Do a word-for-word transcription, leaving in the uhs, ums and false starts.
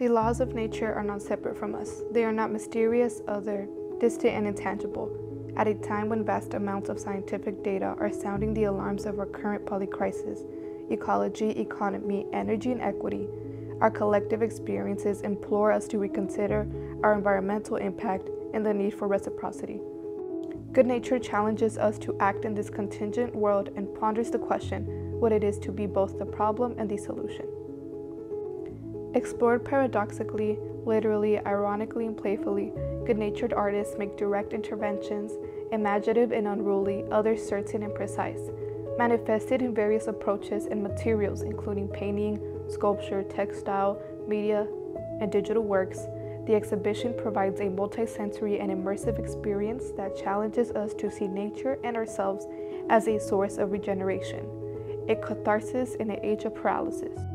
The laws of nature are not separate from us. They are not mysterious, other, distant, and intangible. At a time when vast amounts of scientific data are sounding the alarms of our current polycrisis, ecology, economy, energy, and equity, our collective experiences implore us to reconsider our environmental impact and the need for reciprocity. Good Natured challenges us to act in this contingent world and ponders the question what it is to be both the problem and the solution. Explored paradoxically, literally, ironically, and playfully, Good Natured artists make direct interventions, imaginative and unruly, others certain and precise, manifested in various approaches and materials including painting, sculpture, textile, media, and digital works. The exhibition provides a multisensory and immersive experience that challenges us to see nature and ourselves as a source of regeneration, a catharsis in an age of paralysis.